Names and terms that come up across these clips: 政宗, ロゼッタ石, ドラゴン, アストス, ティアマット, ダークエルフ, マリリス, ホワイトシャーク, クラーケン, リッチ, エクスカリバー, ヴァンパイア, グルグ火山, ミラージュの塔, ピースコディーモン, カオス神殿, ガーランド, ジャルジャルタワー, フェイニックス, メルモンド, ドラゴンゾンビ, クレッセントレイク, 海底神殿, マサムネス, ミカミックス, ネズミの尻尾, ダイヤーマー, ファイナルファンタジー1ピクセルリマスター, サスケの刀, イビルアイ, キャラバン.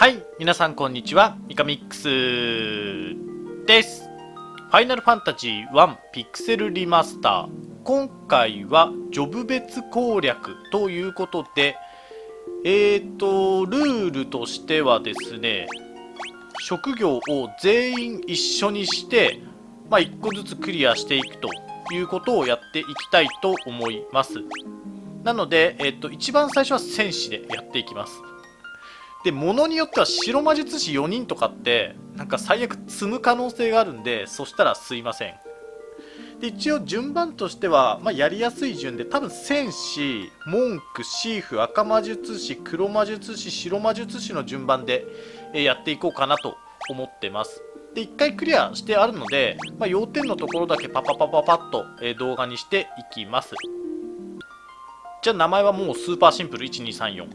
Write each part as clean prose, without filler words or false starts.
はい、皆さんこんにちは、ミカミックスです。ファイナルファンタジー1ピクセルリマスター。今回はジョブ別攻略ということで、ルールとしてはですね、職業を全員一緒にして、1個ずつクリアしていくということをやっていきたいと思います。なので、一番最初は戦士でやっていきます。で、物によっては白魔術師4人とかってなんか最悪積む可能性があるんで、そしたらすいません。で、一応順番としては、やりやすい順で多分戦士、文句、シーフ、赤魔術師、黒魔術師、白魔術師の順番でやっていこうかなと思ってます。で、1回クリアしてあるので、要点のところだけパパパパパッと動画にしていきます。じゃあ名前はもうスーパーシンプル、1234、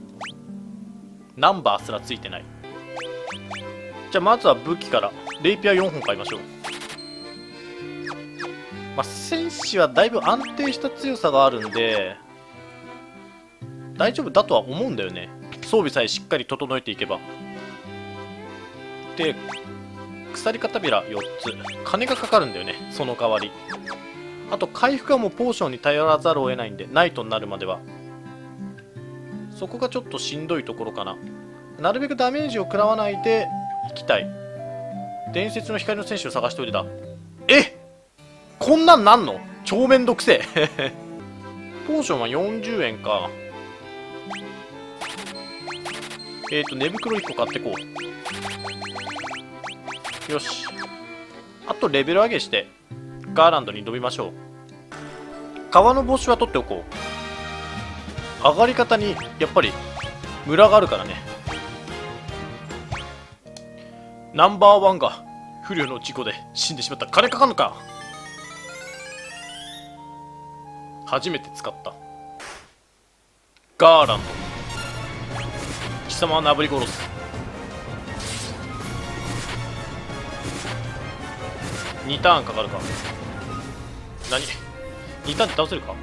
ナンバーすらついてない。じゃあまずは武器から。レイピア4本買いましょう。戦士はだいぶ安定した強さがあるんで大丈夫だとは思うんだよね、装備さえしっかり整えていけば。で、鎖片びら4つ、金がかかるんだよね。その代わりあと回復はもうポーションに頼らざるを得ないんで、ナイトになるまではそこがちょっとしんどいところかな。なるべくダメージを食らわないでいきたい。伝説の光の戦士を探しておいてだ。こんなんなんの、超めんどくせえポーションは40円か。寝袋1個買ってこう。よし、あとレベル上げしてガーランドに飛びましょう。革の帽子は取っておこう。上がり方にやっぱりムラがあるからね。ナンバーワンが不慮の事故で死んでしまった。金かかんのか。初めて使ったガーランド。貴様はなぶり殺す。2ターンかかるか。何、2ターンで倒せるか。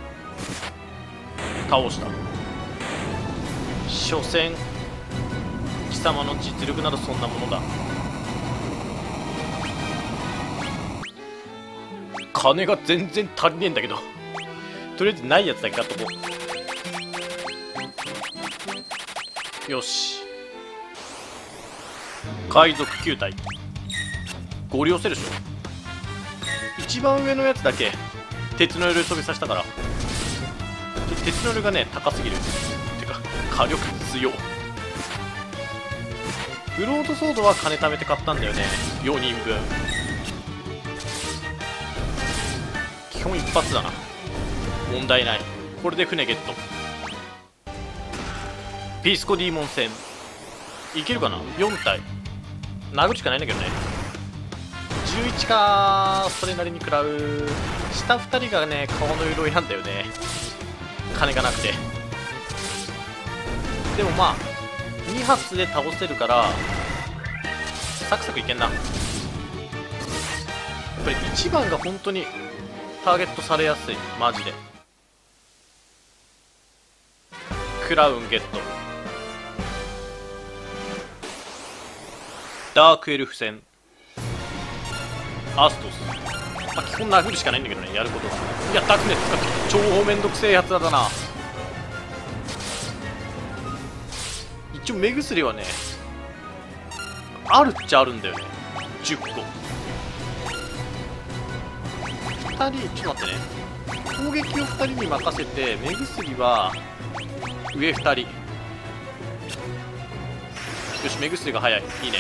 倒した。所詮貴様の実力などそんなものだ。金が全然足りねえんだけど、とりあえずないやつだけ買っとこう。よし、海賊9体ゴリ押せるでしょ。一番上のやつだけ鉄の夜を飛びさせたから。鉄の夜がね、高すぎる。火力強い。ブロードソードは金貯めて買ったんだよね、4人分。基本一発だな、問題ない。これで船ゲット。ピースコディーモン戦いけるかな。4体殴るしかないんだけどね。11か、それなりに食らう。下2人がね顔の鎧なんだよね、金がなくて。でも2発で倒せるからサクサクいけんな。やっぱり1番が本当にターゲットされやすい、マジで。クラウンゲット。ダークエルフ戦アストス、基本殴るしかないんだけどね、やることは。いや、ダークネス使って超めんどくせえやつだな。一応目薬はねあるっちゃあるんだよね、10個。2人、ちょっと待ってね、攻撃を2人に任せて目薬は上2人。よし、目薬が早い、いいね。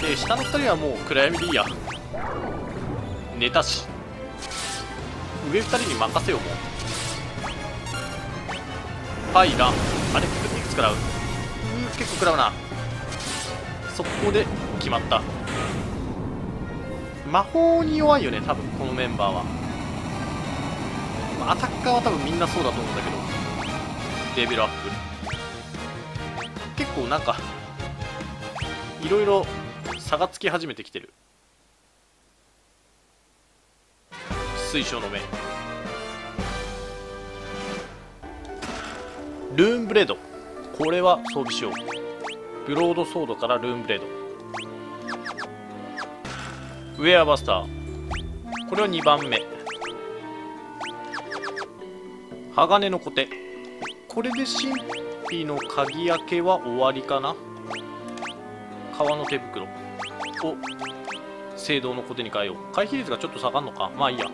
で、下の2人はもう暗闇でいいや、寝たし。上2人に任せよう。もうパイラン、あれ、いくつ食らう？結構食らうな。そこで決まった。魔法に弱いよね、多分このメンバーは。アタッカーは多分みんなそうだと思うんだけど、レベルアップ。結構なんかいろいろ差がつき始めてきてる。水晶の目、ルーンブレード、これは装備しよう。ブロードソードからルーンブレード、ウェアバスター、これは2番目、鋼のコテ、これで神秘の鍵開けは終わりかな。革の手袋を青銅のコテに変えよう。回避率がちょっと下がるのか、まあいいや。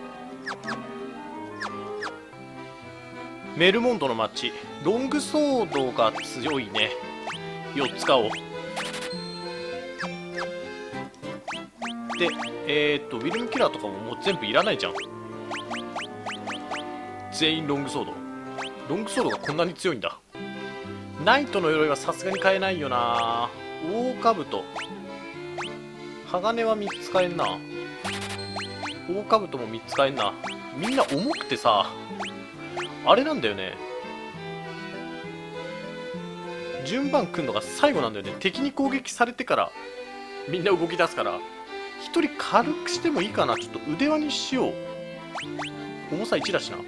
メルモンドの街、ロングソードが強いね。4つ買おう。でウィルムキラーとかももう全部いらないじゃん。全員ロングソード。ロングソードがこんなに強いんだ。ナイトの鎧はさすがに買えないよな。大兜、鋼は3つ買えんな。大兜も3つ買えんな。みんな重くてさ、あれなんだよね、順番組んのが最後なんだよね。敵に攻撃されてからみんな動き出すから、1人軽くしてもいいかな。ちょっと腕輪にしよう。重さ1だしな。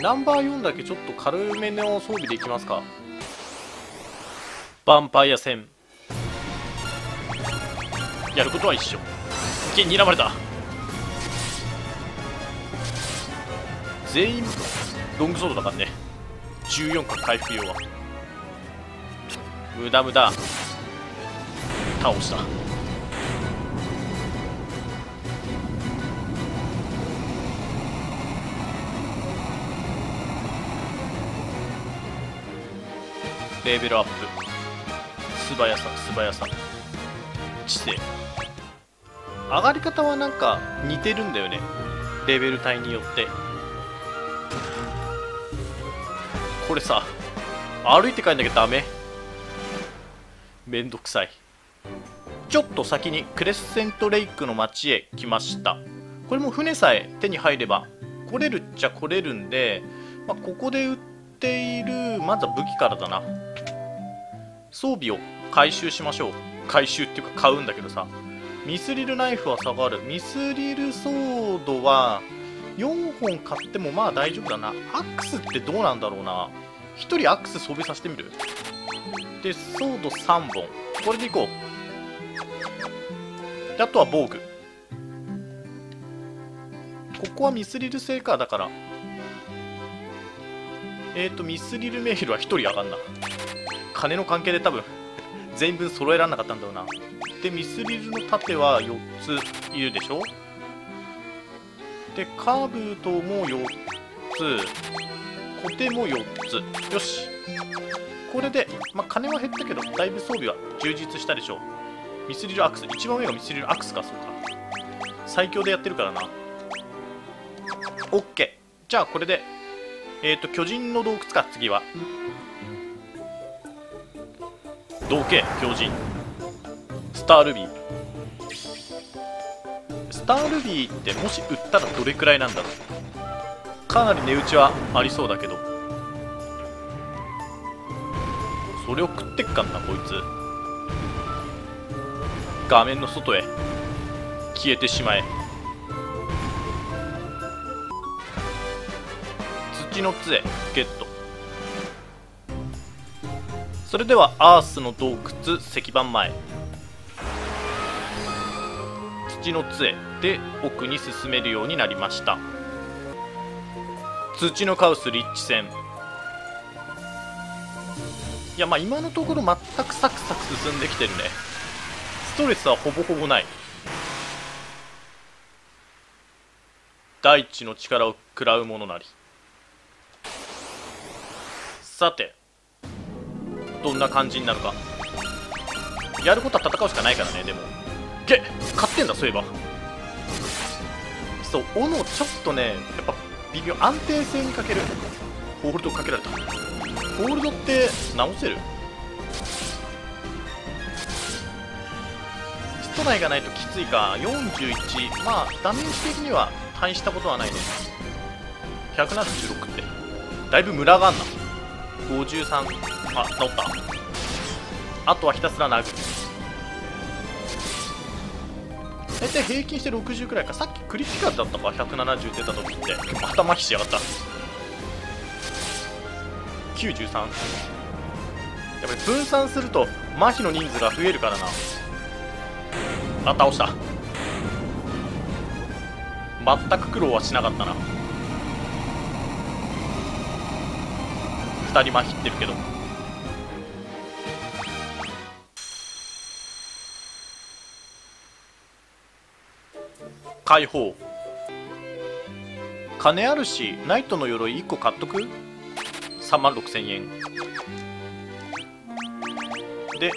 ナンバー4だけちょっと軽めの装備でいきますか。ヴァンパイア戦、やることは一緒。剣に睨まれた。全員ロングソードだからね。14か回復用は無駄無駄。倒した。レベルアップ、素早さ素早さ、知性。上がり方はなんか似てるんだよね、レベル帯によって。これさ、歩いて帰んなきゃダメ。めんどくさい。ちょっと先にクレッセントレイクの町へ来ました。これも船さえ手に入れば来れるっちゃ来れるんで、まあ、ここで売っているまずは武器からだな。装備を回収しましょう。回収っていうか買うんだけどさ、ミスリルナイフは下がる。ミスリルソードは4本買ってもまあ大丈夫だな。アックスってどうなんだろうな。1人アックス装備させてみる。でソード3本、これでいこう。であとは防具。ここはミスリル製か。だからミスリルメールは1人上がんな。金の関係で多分全分揃えられなかったんだろうな。でミスリルの盾は4ついるでしょ。でカブトも4つ、コテも4つ。よし、これで、まあ、金は減ったけどだいぶ装備は充実したでしょう。ミスリルアックス、一番上がミスリルアックスか。そうか、最強でやってるからな。 OK、 じゃあこれで巨人の洞窟か。次は道系巨人、スタールビー。スタールビーってもし売ったらどれくらいなんだろう。かなり値打ちはありそうだけど、それを食ってっかんなこいつ。画面の外へ消えてしまえ。土の杖ゲット。それではアースの洞窟石板前、土の杖で奥に進めるようになりました。土のカオス立地戦、いやまあ今のところ全くサクサク進んできてるね。ストレスはほぼほぼない。大地の力を食らうものなり。さてどんな感じになるか。やることは戦うしかないからね。でもえ、買ってんだそういえば。そう、斧ちょっとね、やっぱ微妙、安定性に欠ける。ホールドかけられた。ホールドって直せる？ストライがないときついか。41、まあダメージ的には大したことはないね。176ってだいぶムラがあんな。53、あ、治った。あとはひたすら殴る。大体平均して60くらいか。さっきクリティカルだったか、170出た時って。頭ひしやがった。93。やっぱり分散すると麻痺の人数が増えるからな。あ、倒した。全く苦労はしなかったな。2人麻痺ってるけど。解放。金あるしナイトの鎧1個買っとく。36,000円で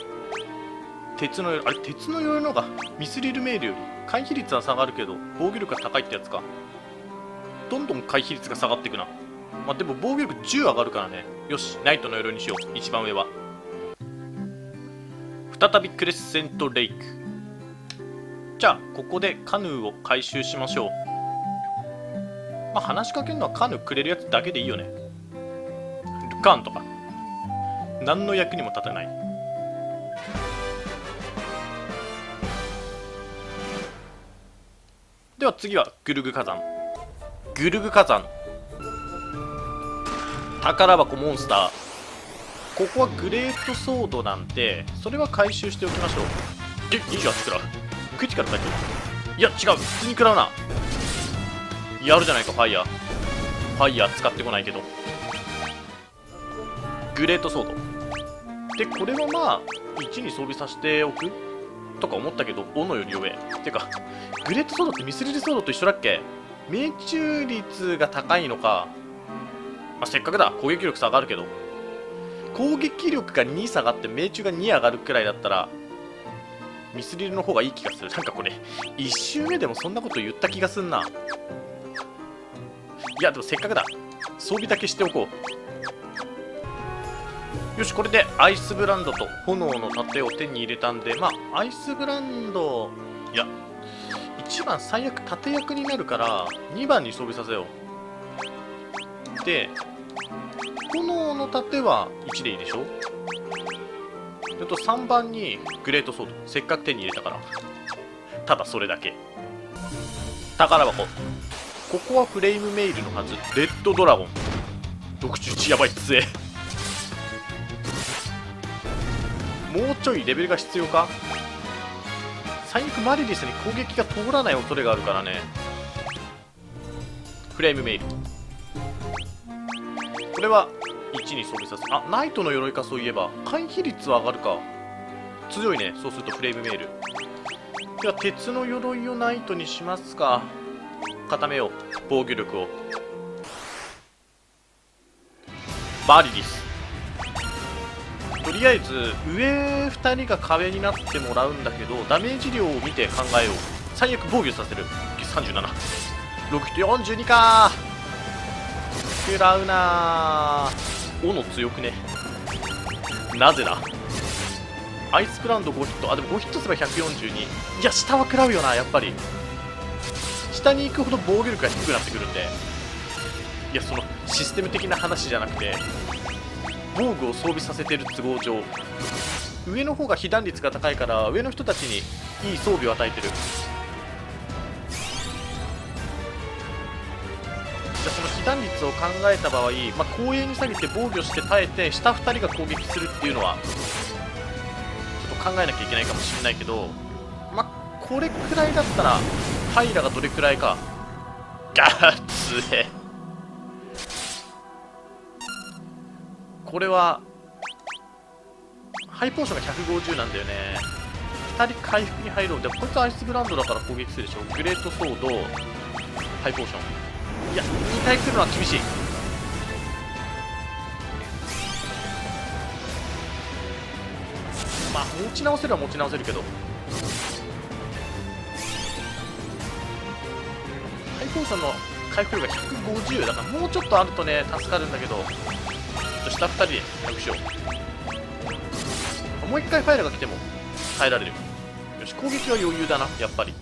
鉄の鎧。あれ、鉄の鎧の方がミスリルメールより回避率は下がるけど防御力が高いってやつか。どんどん回避率が下がっていくな。まあ、でも防御力10上がるからね。よし、ナイトの鎧にしよう。一番上は再びクレッセントレイク。じゃあここでカヌーを回収しましょう。まあ、話しかけるのはカヌーくれるやつだけでいいよね。ルカンとか何の役にも立たない。では次はグルグ火山。グルグ火山、宝箱、モンスター。ここはグレートソードなんでそれは回収しておきましょう。えっ、28食らう。クリティカルだけ。いや違う、普通に食らうな。やるじゃないか。ファイヤー、ファイヤー使ってこないけどグレートソードで、これはまあ1に装備させておくとか思ったけど、斧より上。てかグレートソードってミスリルソードと一緒だっけ。命中率が高いのか。まあ、せっかくだ、攻撃力下がるけど。攻撃力が2下がって命中が2上がるくらいだったらミスリルの方がいい気がする。なんかこれ1周目でもそんなこと言った気がすんな。いやでもせっかくだ、装備だけしておこう。よし、これでアイスブランドと炎の盾を手に入れたんで、まあアイスブランド、いや1番最悪盾役になるから2番に装備させよう。で炎の盾は1でいいでしょ。あと3番にグレートソード、せっかく手に入れたから。ただそれだけ。宝箱、ここはフレームメイルのはず。レッドドラゴン、毒中値やばいっつえ。もうちょいレベルが必要か。最悪マリリスに攻撃が通らない恐れがあるからね。フレームメイル、これは1に装備させる。あ、ナイトの鎧か。そういえば回避率は上がるか。強いね、そうするとフレームメール。では鉄の鎧をナイトにしますか。固めよう、防御力を。マリリス、とりあえず上2人が壁になってもらうんだけどダメージ量を見て考えよう。最悪防御させる。3742か。食らうな。斧強くね。なぜだ。アイスブランド5ヒット。あ、でも5ヒットすれば142。いや下は食らうよな。やっぱり下に行くほど防御力が低くなってくるんで。いやそのシステム的な話じゃなくて防具を装備させてる都合上上の方が被弾率が高いから上の人たちにいい装備を与えてる。その被弾率を考えた場合、まあ、後衛に下げて防御して耐えて下2人が攻撃するっていうのはちょっと考えなきゃいけないかもしれないけど、まあ、これくらいだったらハイラがどれくらいか。ガッツえ。これはハイポーションが150なんだよね。2人回復に入ろう。でもこいつアイスブランドだから攻撃するでしょ。グレートソード、ハイポーション。いや、2体するのは厳しい。まあ持ち直せるは持ち直せるけどハイポーションの回復量が150だからもうちょっとあるとね助かるんだけど、ちょっと下2人で楽しよう。もう1回ファイルが来ても耐えられる。よし、攻撃は余裕だな。やっぱり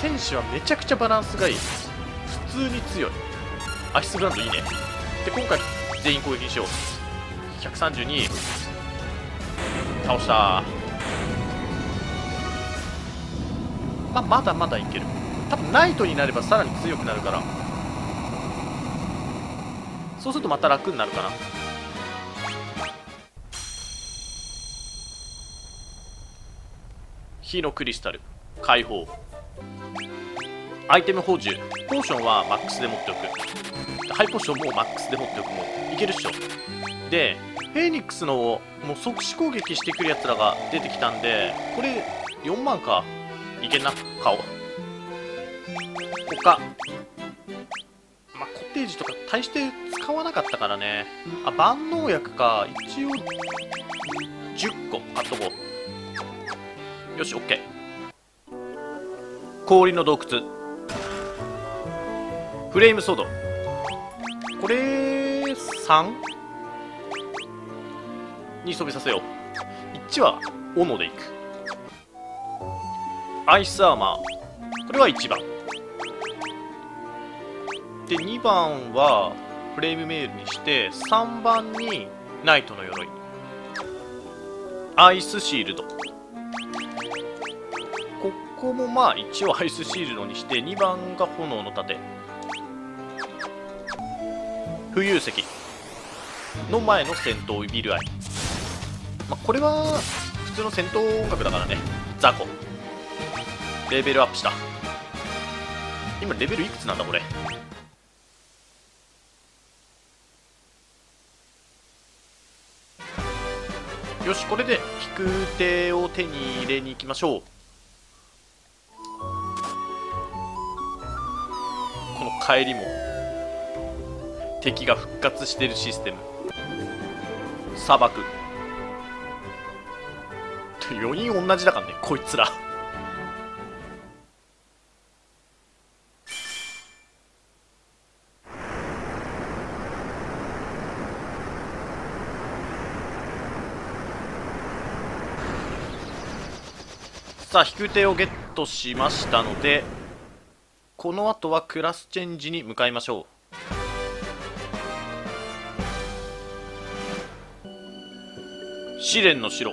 戦士はめちゃくちゃバランスがいい。普通に強い。アイスブランドいいね。で今回全員攻撃にしよう。132、倒した。まあ、まだまだいける。多分ナイトになればさらに強くなるから。そうするとまた楽になるかな。火のクリスタル解放、アイテム補充、ポーションはマックスで持っておく、ハイポーションもマックスで持っておく、もういけるっしょ。でフェイニックスのもう即死攻撃してくるやつらが出てきたんで、これ4万かいけんな、買おう。他まあ、コテージとか大して使わなかったからね。あ、万能薬か、一応10個買っとこう。よし OK。 氷の洞窟、フレームソード、これ3に装備させよう。1は斧でいく。アイスアーマー、これは1番で、2番はフレームメールにして、3番にナイトの鎧、アイスシールド、ここもまあ一応アイスシールドにして、2番が炎の盾、浮遊石の前の戦闘イビルアイ、まあ、これは普通の戦闘音楽だからね。雑魚レベルアップした。今レベルいくつなんだこれ。よし、これで引く手を手に入れに行きましょう。この帰りも敵が復活してるシステム。砂漠4人同じだからねこいつら。さあ引く手をゲットしましたので、この後はクラスチェンジに向かいましょう。試練の城、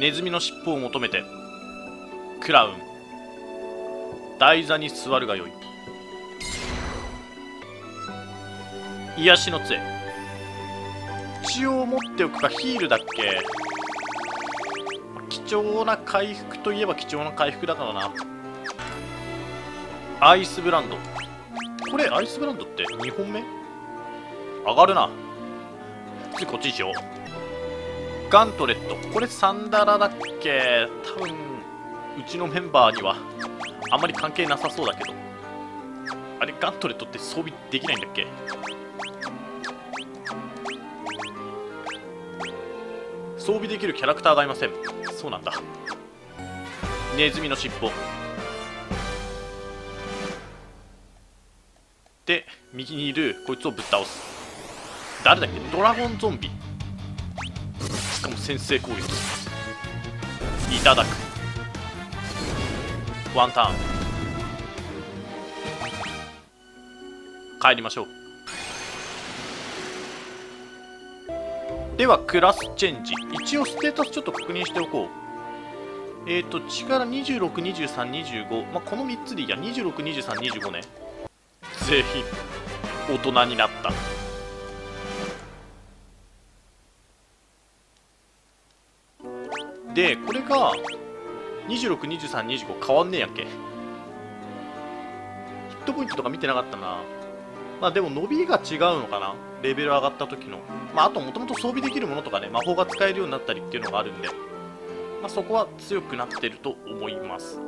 ネズミの尻尾を求めて、クラウン、台座に座るがよい、癒しの杖、一応持っておくか。ヒールだっけ。貴重な回復といえば貴重な回復だからな。アイスブランド、これアイスブランドって2本目上がるな。次こっちにしよう。ガントレット、これサンダラだっけ。多分うちのメンバーにはあまり関係なさそうだけど、あれガントレットって装備できないんだっけ。装備できるキャラクターがいません。そうなんだ。ネズミの尻尾で右にいるこいつをぶっ倒す。誰だっけ。ドラゴンゾンビ、しかも先制攻撃。いただく、ワンターン。帰りましょう。ではクラスチェンジ、一応ステータスちょっと確認しておこう。力26、23、25、まあ、この3つでいいや。26、23、25ね。全員大人になった。でこれが26、23、25変わんねえやんけ。ヒットポイントとか見てなかったな。まあでも伸びが違うのかな、レベル上がった時の。まああともともと装備できるものとかね、魔法が使えるようになったりっていうのがあるんで、まあ、そこは強くなってると思います。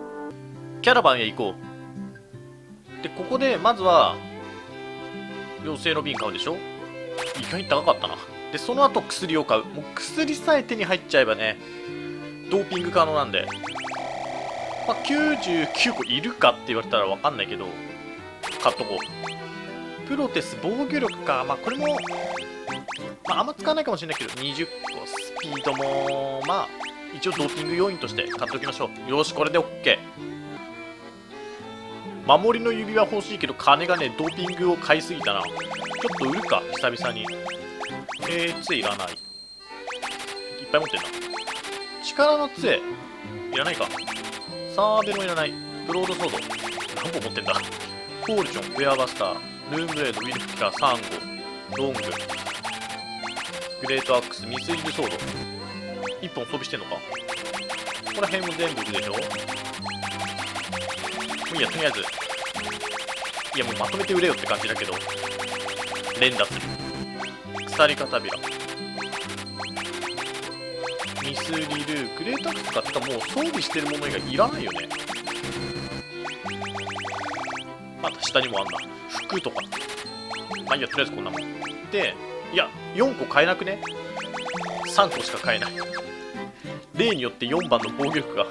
キャラバンへ行こう。でここでまずは妖精の瓶買うでしょ。意外に高かったな。でその後薬を買う。もう薬さえ手に入っちゃえばね、ドーピング可能なんで、まあ、99個いるかって言われたら分かんないけど買っとこう。プロテス、防御力か、まあ、これも、まあ、あんま使わないかもしれないけど20個、スピードもまあ一応ドーピング要因として買っておきましょう。よしこれで OK。 守りの指輪欲しいけど金がね、ドーピングを買いすぎたな。ちょっと売るか久々に。杖いらない、いっぱい持ってるな。力の杖いらないか。サーベもいらない。ブロードソード何本持ってんだ。フォールジョン、ウェアバスター、ルームブレード、ウィルフキャー、サンゴ、ロンググレートアックス、ミスイルソード1本装備してんのか。ここら辺も全部いるでしょ。いいや、とりあえずいやもうまとめて売れよって感じだけど。連打する鎖片びらミスリルグレートアックスか。てかもう装備してるもの以外いらないよね。また下にもあんな服とか。まあいいや、とりあえずこんなもんで。いや4個買えなくね。3個しか買えない。例によって4番の防御力が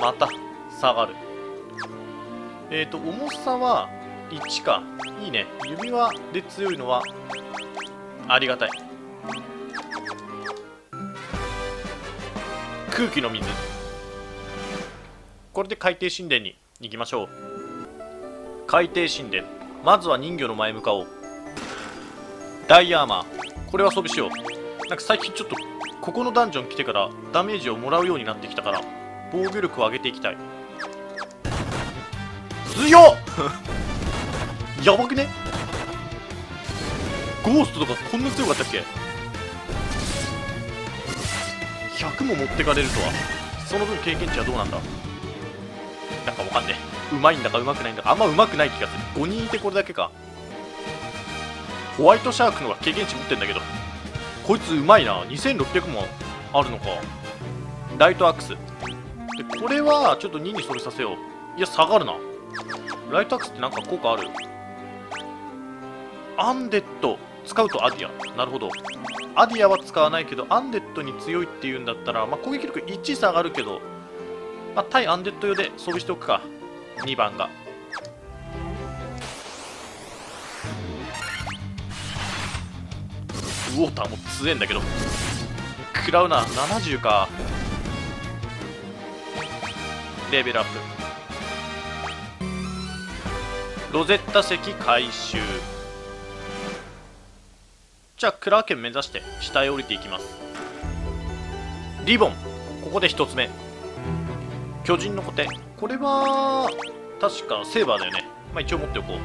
また下がる。重さは1か。いいね。指輪で強いのはありがたい。空気の水。これで海底神殿に行きましょう。海底神殿、まずは人魚の前向かおう。ダイヤーマー、これは装備しよう。なんか最近ちょっとここのダンジョン来てからダメージをもらうようになってきたから防御力を上げていきたい。強っやばくね。ゴーストとかこんな強かったっけ。100も持ってかれるとは。その分経験値はどうなんだ。なんかわかんねえ。うまいんだかうまくないんだか。あんまうまくない気がする。5人いてこれだけか。ホワイトシャークの方が経験値持ってんだけど。こいつうまいな。2600もあるのか。ライトアックスで、これはちょっと2にそれさせよう。いや下がるな。ライトアックスってなんか効果ある。アンデッド使うとアディア。なるほど。アディアは使わないけどアンデッドに強いっていうんだったら、まあ、攻撃力1下がるけど、まあ、対アンデッド用で装備しておくか。2番がウォーターも強えんだけど食らうな。70か。レベルアップ。ロゼッタ石回収。じゃあクラーケン目指して下へ降りていきます。リボン、ここで1つ目。巨人の固定、これは確かセーバーだよね。まあ一応持っておこう。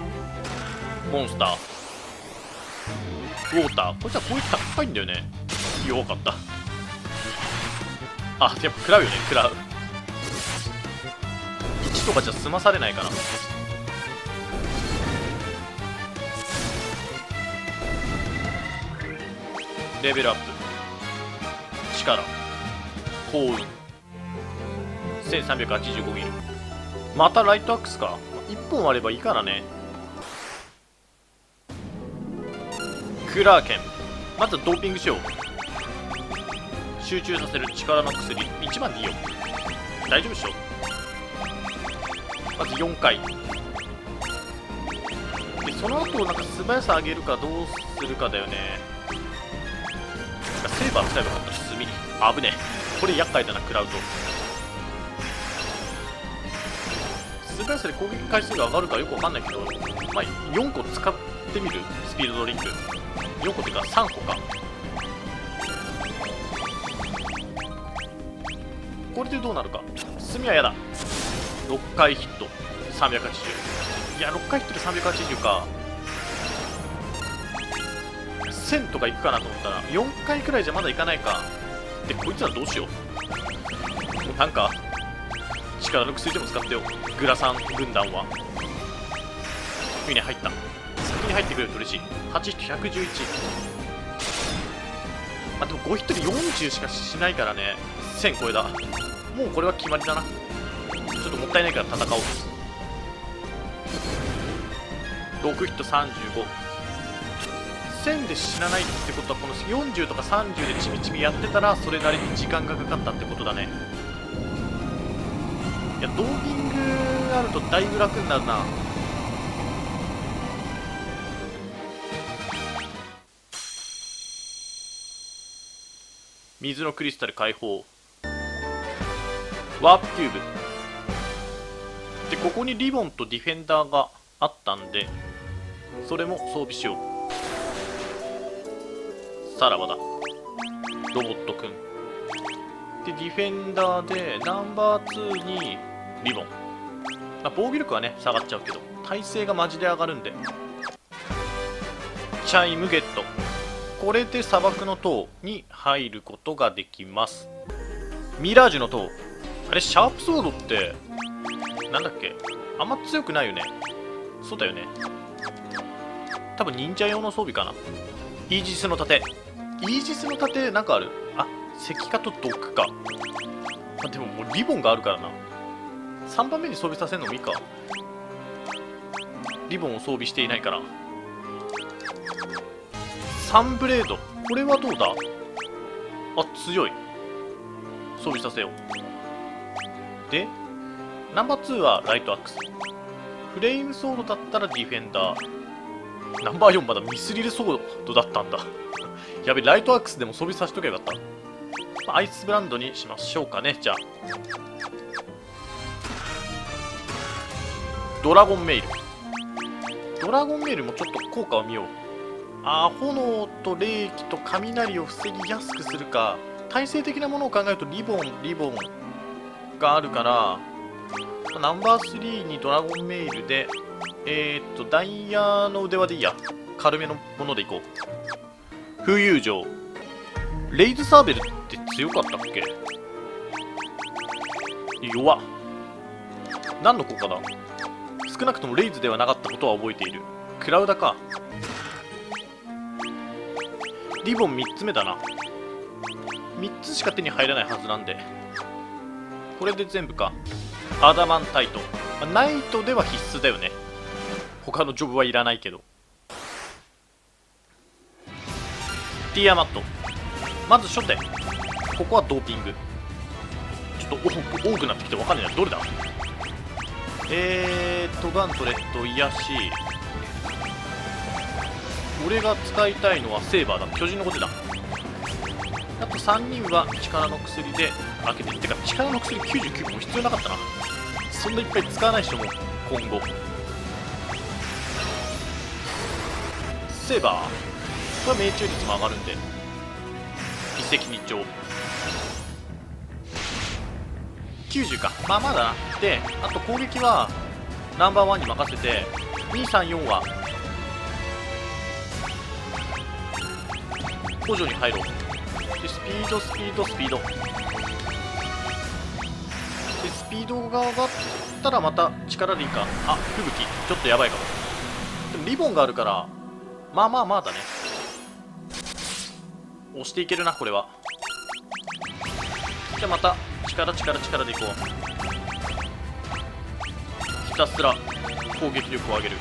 モンスターウォーター、こいつは攻撃高いんだよね。弱かった。あ、やっぱ食らうよね。食らう。1とかじゃ済まされないかな。レベルアップ。力幸運1385ギル。またライトアックスか。1本あればいいからね。クラーケン、まずドーピングしよう。集中させる力の薬1番でいいよ。大丈夫でしょ。まず4回で、その後なんか素早さ上げるかどうするかだよね。セーバー使えばよかったし。炭危ねえ。これ厄介だな。食らうと素早さで攻撃回数が上がるかよくわかんないけど、まあ、4個使ってみる。スピードドリンク4個てか3個か。これでどうなるか。炭はやだ。6回ヒット380。いや6回ヒットで380か。1000とかいくかなと思ったら4回くらいじゃまだいかないか。でこいつはどうしよう。もうなんか力の薬でも使ってよ。グラサン軍団はいいね。入った。先に入ってくれると嬉しい。8ヒット111。あでも5ヒットで40しかしないからね。1000超えだ。もうこれは決まりだな。ちょっともったいないから戦おう。6ヒット35。1000で死なないってことはこの40とか30でちびちびやってたらそれなりに時間がかかったってことだね。いやドーピングあるとだいぶ楽になるな。水のクリスタル解放。ワープキューブで、ここにリボンとディフェンダーがあったんでそれも装備しよう。さらばだロボットくんで、ディフェンダーでナンバー2にリボン。防御力はね下がっちゃうけど耐性がマジで上がるんで。チャイムゲット。これで砂漠の塔に入ることができます。ミラージュの塔、あれシャープソードってなんだっけ、あんま強くないよね。そうだよね、多分忍者用の装備かな。イージスの盾、イージスの盾なんかある。あ、石化と毒か。あ、でももうリボンがあるからな。3番目に装備させるのもいいか、リボンを装備していないから。サンブレード、これはどうだ。あ、強い、装備させよう。でナンバー2はライトアックス、フレイムソードだったらディフェンダー、ナンバー4まだミスリルソードだったんだやべ、ライトアックスでも装備させとけばよかった。まあ、アイスブランドにしましょうかね。じゃあドラゴンメイル、ドラゴンメールもちょっと効果を見よう。ああ、炎と冷気と雷を防ぎやすくするか。耐性的なものを考えるとリボンがあるから、ナンバー3にドラゴンメールで、ダイヤの腕輪でいいや。軽めのものでいこう。風遊城。レイズサーベルって強かったっけ？弱っ。何の効果だ？少なくともレイズではなかったことは覚えている。クラウダか。リボン3つ目だな。3つしか手に入らないはずなんで、これで全部か。アダマンタイト、ナイトでは必須だよね。他のジョブはいらないけど。ティアマット、まず初手、ここはドーピング。ちょっと多くなってきて分かんないな、どれだ。ガントレット、癒し。俺が使いたいのはセーバーだ、巨人のことだ。あと3人は力の薬で開けていってか、力の薬99も必要なかったな。そんないっぱい使わない人も今後。セーバー、これは命中率も上がるんで一石二鳥。90か、まあまだな。であと攻撃はナンバーワンに任せて、234は補助に入ろう。でスピードでスピードが上がったらまた力でいいか。あ、吹雪ちょっとやばいかも。でもリボンがあるからまあまあまあだね。押していけるなこれは。じゃあまた力でいこう。ひたすら攻撃力を上げる。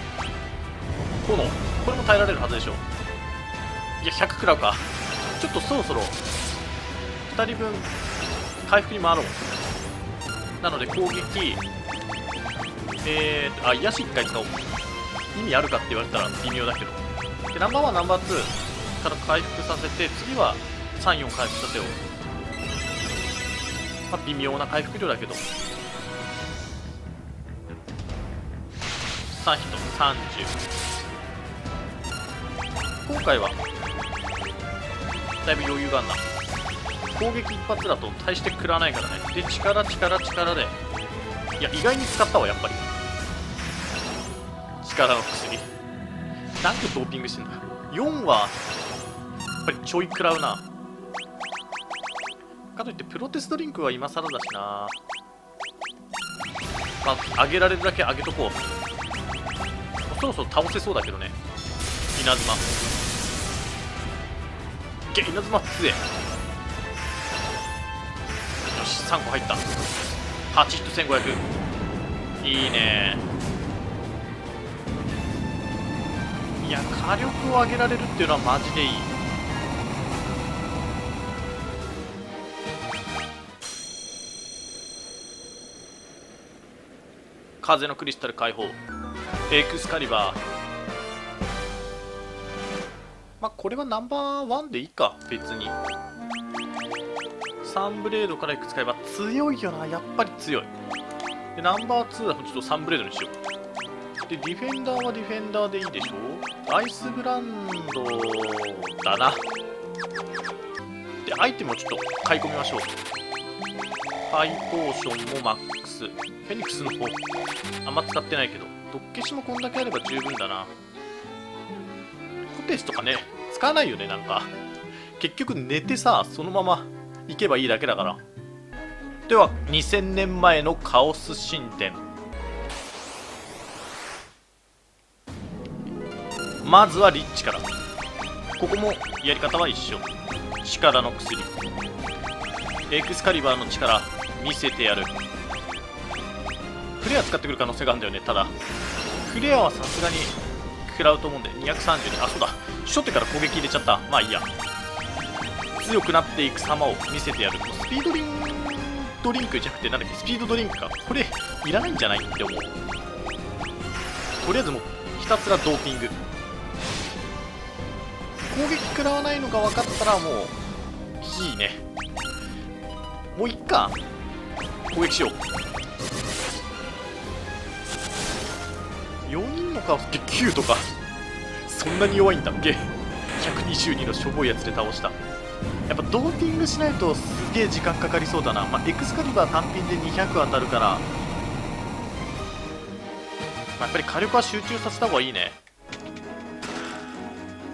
炎、これも耐えられるはずでしょ。いや100食らうか。ちょっとそろそろ2人分回復に回ろう。なので攻撃、あ、癒し1回使おう。意味あるかって言われたら微妙だけど。でナンバー1ナンバー2から回復させて、次は34回復させよう。まあ、微妙な回復量だけど。3ヒット30。今回はだいぶ余裕があるな。攻撃一発だと大して食らわないからね。で力で、いや意外に使ったわやっぱり。力の薬なんでドーピングしてんだ。4はやっぱりちょい食らうな。かといってプロテストリンクは今更だしな。まあ上げられるだけ上げとこう。そろそろ倒せそうだけどね。稲妻、いけ、稲妻強え。よし3個入った。8ヒット1500、いいね。いや火力を上げられるっていうのはマジでいい。風のクリスタル解放、エクスカリバー、まあこれはナンバーワンでいいか別に。サンブレードからエクスカリバー、強いよなやっぱり強い。でナンバーツーはちょっとサンブレードにしよう。でディフェンダーはディフェンダーでいいでしょ。アイスブランドだな。でアイテムをちょっと買い込みましょう。ハイポーションもマックス、フェニックスの方あんま使ってないけど、毒消しもこんだけあれば十分だな。コテージとかね、使わないよね、なんか。結局寝てさ、そのまま行けばいいだけだから。では、2000年前のカオス神殿。まずはリッチから。ここもやり方は一緒。力の薬。エクスカリバーの力、見せてやる。フレア使ってくる可能性があるんだよね、ただ。フレアはさすがに食らうと思うんで、230に、あ、そうだ、初手から攻撃入れちゃった。まあいいや。強くなっていく様を見せてやる。スピードドリンクじゃなくて、なんだっけ、スピードドリンクか。これ、いらないんじゃないって思う。とりあえずもう、ひたすらドーピング。攻撃食らわないのが分かったら、もう、いいね。もういっか。攻撃しよう。4人のカオスって9とかそんなに弱いんだっけ。122のしょぼいやつで倒した。やっぱドーピングしないとすげえ時間かかりそうだな。まあ、エクスカリバー単品で200当たるから、まあ、やっぱり火力は集中させた方がいいね。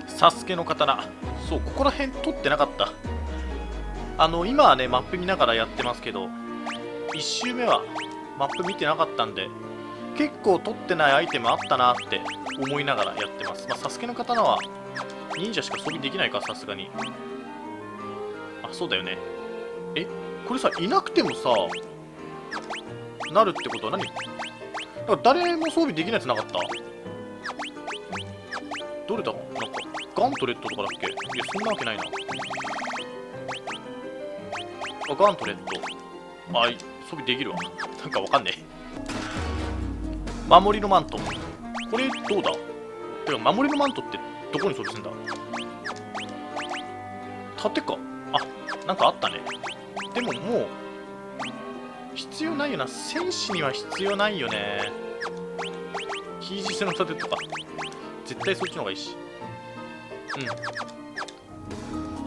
サスケの刀、そう、ここら辺取ってなかった。今はねマップ見ながらやってますけど、1周目はマップ見てなかったんで結構取ってないアイテムあったなって思いながらやってます。まあ、サスケの刀は忍者しか装備できないか、さすがに。あ、そうだよね。え、これさ、いなくてもさ、なるってことは何？だから誰も装備できないやつなかった？どれだ？なんか、ガントレットとかだっけ？いや、そんなわけないな。あ、ガントレット。あ、装備できるわ。なんかわかんねえ。守りのマント。これどうだ？てか、守りのマントってどこに装備するんだ？盾か。あ、なんかあったね。でももう、必要ないよな。戦士には必要ないよね。ヒージスの盾とか。絶対そっちの方がいいし。う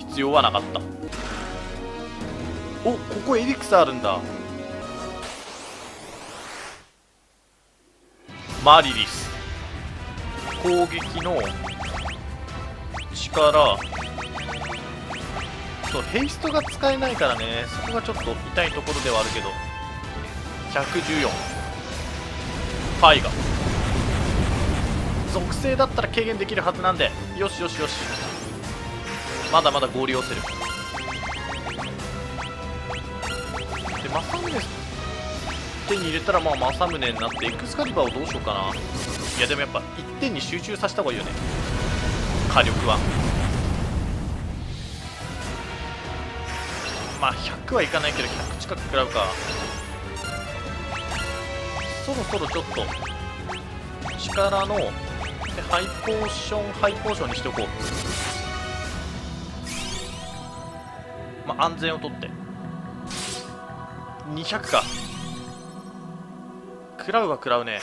ん。必要はなかった。お、ここエリクサあるんだ。マリリス、攻撃の力、そう、ヘイストが使えないからね、そこがちょっと痛いところではあるけど、114、ファイガ、属性だったら軽減できるはずなんで、よしよしよし、まだまだ合流をせる。で、マサムネス手に入れたら、まあ政宗になってエクスカリバーをどうしようかな。いやでもやっぱ1点に集中させた方がいいよね、火力は。まあ100はいかないけど100近く食らうか。そろそろちょっと力のハイポーションにしておこう。まあ安全をとって200か。食らうは食らうね。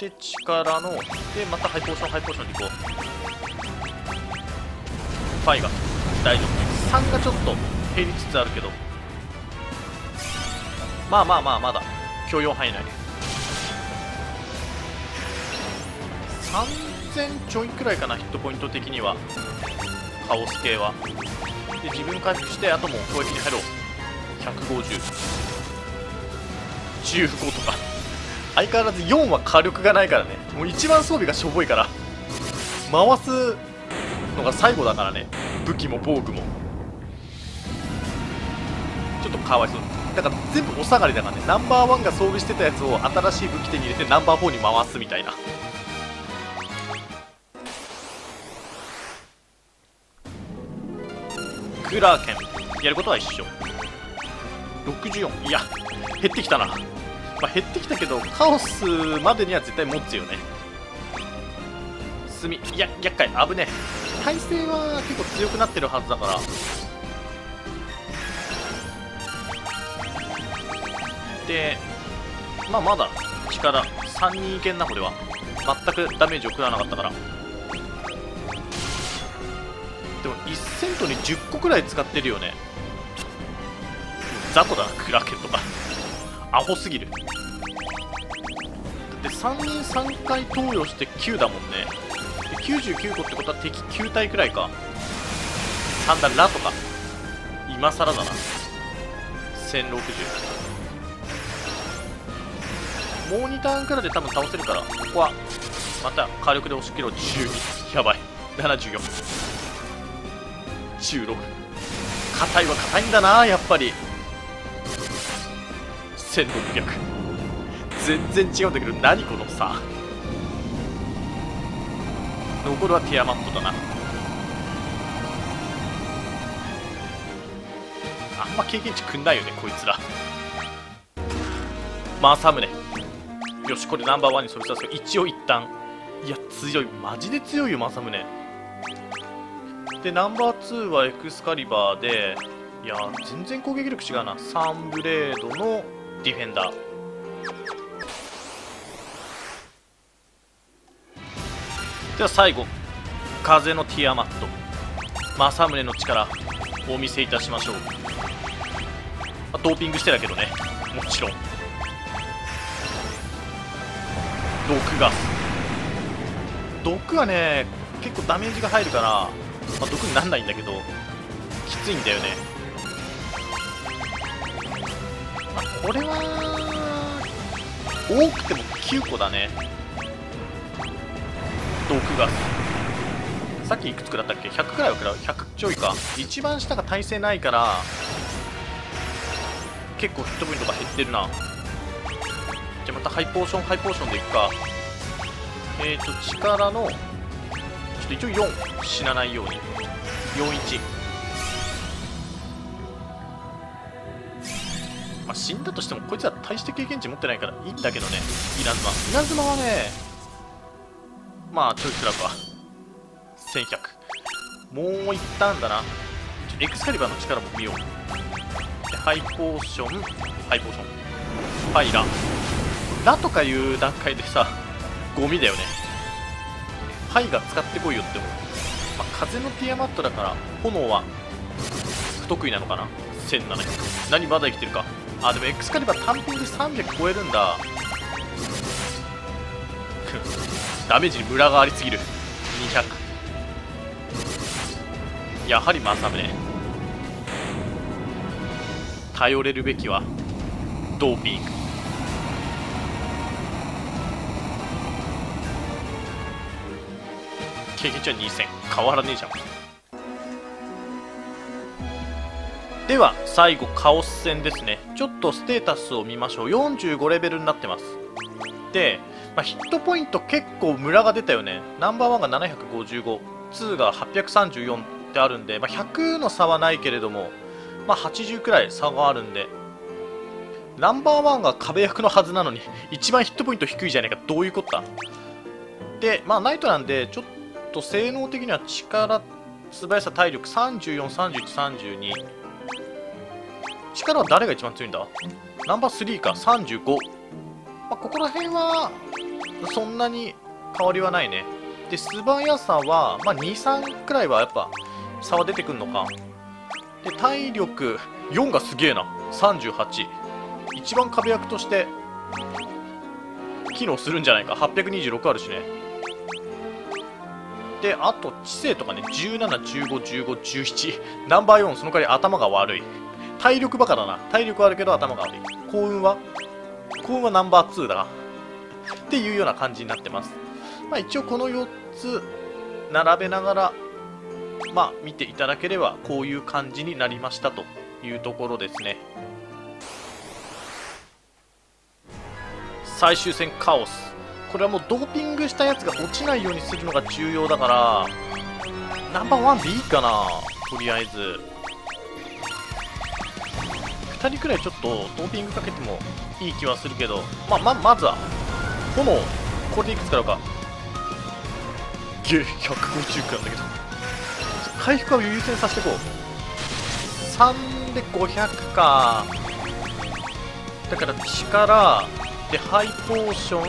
で、力の、で、またハイポーションでいこう。ファイが大丈夫。3がちょっと減りつつあるけど、まあまあまあまだ許容範囲内。3000ちょいくらいかな、ヒットポイント的にはカオス系は。で、自分回復して、あともう攻撃に入ろう。150、15とか。相変わらず4は火力がないからね。もう一番装備がしょぼいから、回すのが最後だからね、武器も防具も。ちょっとかわいそうだから、全部お下がりだからね。ナンバーワンが装備してたやつを新しい武器手に入れてナンバーフォーに回すみたいな。クラーケンやることは一緒。64、いや減ってきたな。まあ、減ってきたけどカオスまでには絶対持つよね。炭、いや厄介、危ねえ。耐性は結構強くなってるはずだから。で、まあまだ力3人いけんな。これは全くダメージを食らわなかったから。でも1セントに10個くらい使ってるよね。雑魚だな、クラーケンとかアホすぎる。で3人3回投与して9だもんね。で99個ってことは敵9体くらいか。3だラとか今更だな。1060もう2ターンくらいで多分倒せるから、ここはまた火力で押し切ろう。12やばい。7416。硬いは硬いんだなやっぱり。1600。全然違うんだけど、何このさ。残るはティアマットだな。あんま経験値くんないよねこいつら。政宗よし、これナンバーワンにそれさせよう一応一旦。いや強い、マジで強いよ政宗で。ナンバーツーはエクスカリバーで、いや全然攻撃力違うな。サンブレードのディフェンダー。では最後、風のティアマット、政宗の力お見せいたしましょう。ドーピングしてだけどね、もちろん。毒ガス、毒はね結構ダメージが入るから、毒にならないんだけどきついんだよね。これは多くても9個だね。毒ガスさっきいくつくらったっけ。100くらいはくらう。100ちょいか。一番下が耐性ないから結構ヒットポイントが減ってるな。じゃあまたハイポーションでいくか。力のちょっと一応4、死なないように41、まあ、死んだとしてもこいつは大して経験値持ってないからいいんだけどね。稲妻はね、まあちょい辛くは1100。もう一旦だな。エクスカリバーの力も見よう。でハイポーションはい、ラとかいう段階でさゴミだよね。ハイが使ってこいよって思う。まあ、風のティアマットだから炎は不得意なのかな。1700。何まだ生きてるか。あでもエクスカリバー単品で300超えるんだ。ダメージにムラがありすぎる。200。やはり政宗。頼れるべきはドーピング。経験値は2000、変わらねえじゃん。では最後カオス戦ですね。ちょっとステータスを見ましょう。45レベルになってます。でまあ、ヒットポイント結構ムラが出たよね。ナンバーワンが755、2が834ってあるんで、まあ、100の差はないけれども、まあ、80くらい差があるんで、ナンバーワンが壁役のはずなのに一番ヒットポイント低いじゃないか。どういうことだ。で、まあ、ナイトなんでちょっと性能的には力、素早さ、体力34、31、32。力は誰が一番強いんだ。ナンバー3か35。まあ、ここら辺はそんなに変わりはないね。で素早さは、まあ、23くらいはやっぱ差は出てくるのか。で体力4がすげえな38。一番壁役として機能するんじゃないか。826あるしね。であと知性とかね17151517。ナンバー4その代わり頭が悪い。体力バカだな。体力あるけど頭が悪い。幸運はナンバー2だなっていうような感じになってます。まあ、一応この4つ並べながら、まあ、見ていただければこういう感じになりましたというところですね。最終戦カオス、これはもうドーピングしたやつが落ちないようにするのが重要だからナンバーワンでいいかな。とりあえず2人くらいちょっとドーピングかけてもいい気はするけど、まあ、まずは炎、これでいくつ使うか。ゲー150くらいなんだけど回復は優先させてこう。3で500か。だから力でハイポーション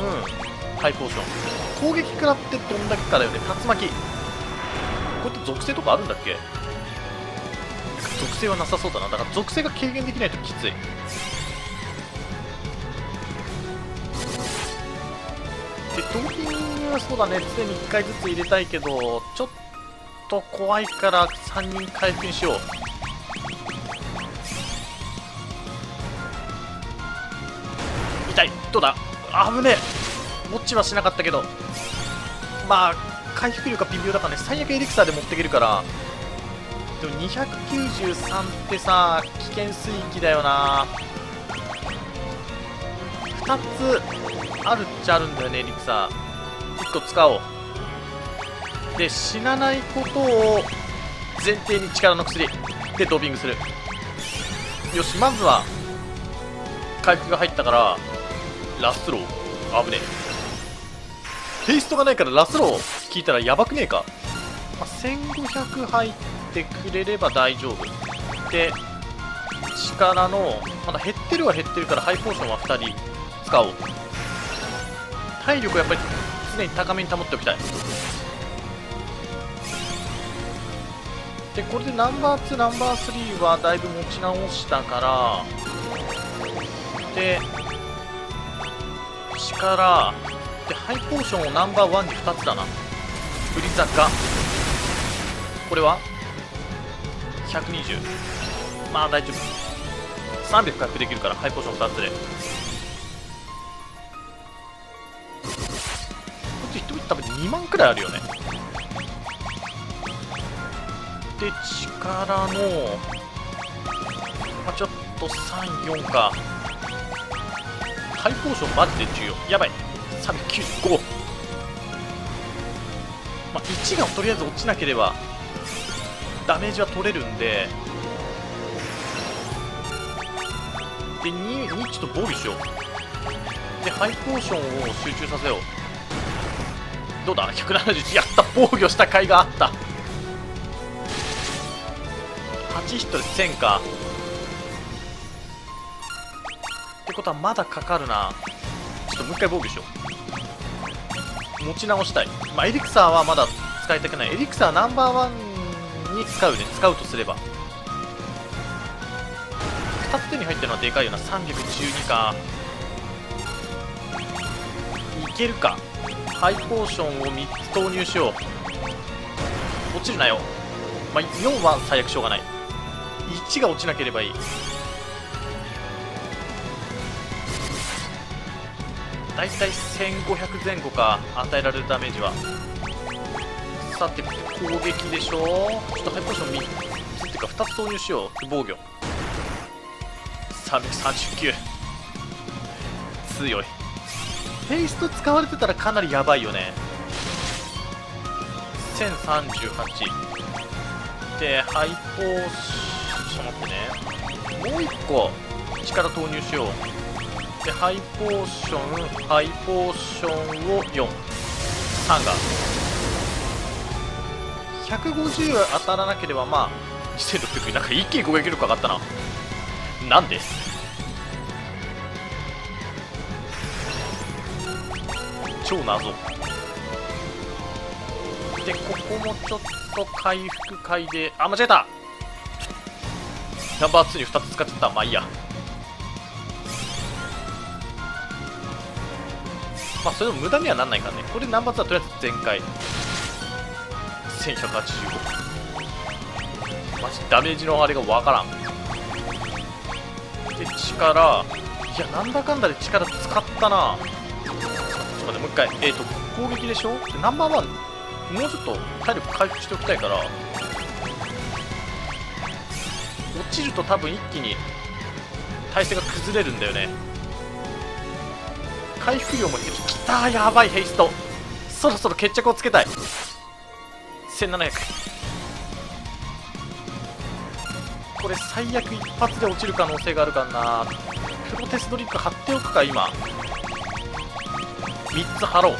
攻撃食らってどんだけかだよね。竜巻、これって属性とかあるんだっけ。属性はなさそうだな。だから属性が軽減できないときつい。同金はそうだね、常に1回ずつ入れたいけどちょっと怖いから3人回復にしよう。痛い、どうだ、危ねえ、持ちはしなかったけど、まあ回復力が微妙だからね、最悪エリクサーで持っていけるから。でも293ってさ、危険水域だよな。2つあるっちゃあるんだよね、エリクサー。1個使おう。で、死なないことを前提に力の薬でドーピングする。よし、まずは回復が入ったからラスロー。危ねえ、テイストがないからラスロー聞いたらやばくねえか。まあ、1500入ってくれれば大丈夫で、力のまだ減ってるは減ってるからハイポーションは2人使おう。体力をやっぱり常に高めに保っておきたい。でこれでナンバー2ナンバー3はだいぶ持ち直したから、で力でハイポーションをナンバー1に2つだな。振り坂これは120、まあ大丈夫、300回復できるからハイポーション2つで。こっち1人多分2万くらいあるよね。で力の、まあ、ちょっと34か。ハイポーションマジで重要、やばい395、まあ、1がとりあえず落ちなければダメージは取れるんで、で 2ちょっと防御しよう。でハイポーションを集中させよう。どうだ171、やった、防御した甲斐があった。8ヒットで1000かってことはまだかかるな。ちょっともう一回防御しよう、持ち直したい。まあエリクサーはまだ使いたくない。エリクサーナンバーワンに使うね、使うとすれば。2つ手に入ったのはでかいよな。312か、いけるか。ハイポーションを3つ投入しよう。落ちるなよ、まあ、4は最悪しょうがない。1が落ちなければいい。だいたい1500前後か、与えられるダメージは。さて攻撃でしょ、ちょっとハイポーション3つっていうか2つ投入しよう。防御339、強い。ペースト使われてたらかなりやばいよね。1038でハイポーション、待ってね、もう1個力投入しよう。でハイポーションハイポーションを43が150当たらなければ、まあ2600、なんか一気に攻撃力上がったな、なんで。超謎で、ここもちょっと回復回で、あ、間違えた、ナンバー2に2つ使っちゃった、まあいいや。まあそれでも無駄にはなんないからね。これナンバー2はとりあえず全開1185、マジダメージのあれがわからん。で力、いやなんだかんだで力使ったな。ちょっと待って、もう一回攻撃でしょ。でナンバーワンもうちょっと体力回復しておきたいから、落ちると多分一気に体勢が崩れるんだよね。回復量も減ってきた、やばい。ヘイストそろそろ決着をつけたい。1700、これ最悪一発で落ちる可能性があるからな。プロテスドリンク貼っておくか、今3つ貼ろう。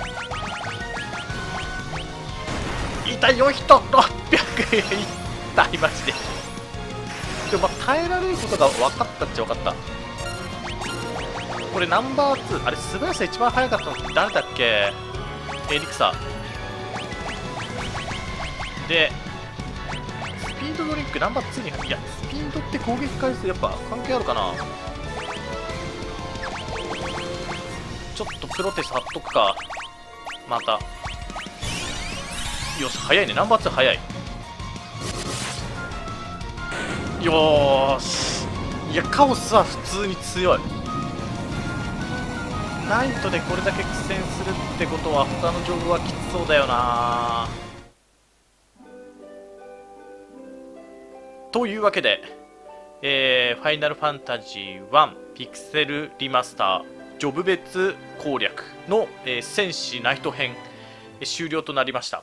痛いよ、人600、痛いマジで。でもまあ耐えられることが分かったっちゃ分かった。これナンバー2、あれ素早さ一番速かったのって誰だっけ、エリクサで。スピードドリンクナンバー2に、いやスピードって攻撃回数やっぱ関係あるかな。ちょっとプロテス貼っとくか。また。よし、早いね。ナンバー2早い。よーし。いや、カオスは普通に強い。ナイトでこれだけ苦戦するってことは他のジョブはきつそうだよな。というわけで、ファイナルファンタジー1ピクセルリマスタージョブ別攻略の、戦士ナイト編、終了となりました。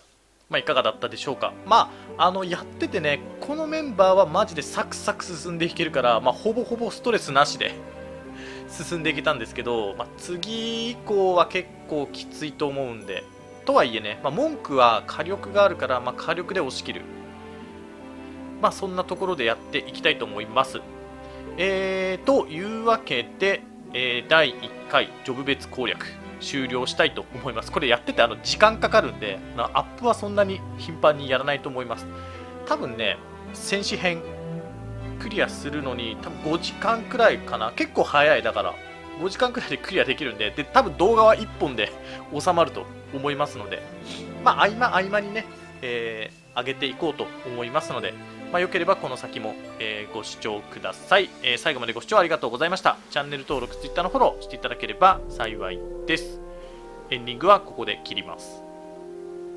まあ、いかがだったでしょうか。まあ、やっててね、このメンバーはマジでサクサク進んでいけるから、まあ、ほぼほぼストレスなしで進んできたんですけど、まあ、次以降は結構きついと思うんで。とはいえね、まあ、文句は火力があるから、まあ、火力で押し切る、まあ、そんなところでやっていきたいと思います。というわけで、第1回ジョブ別攻略終了したいと思います。これやってて時間かかるんで、アップはそんなに頻繁にやらないと思います。多分ね、戦士編クリアするのに多分5時間くらいかな。結構早い。だから5時間くらいでクリアできるんで、多分動画は1本で収まると思いますので、まあ、合間合間にね、上げていこうと思いますので、まあ、よければこの先も、ご視聴ください。最後までご視聴ありがとうございました。チャンネル登録、Twitter のフォローしていただければ幸いです。エンディングはここで切ります。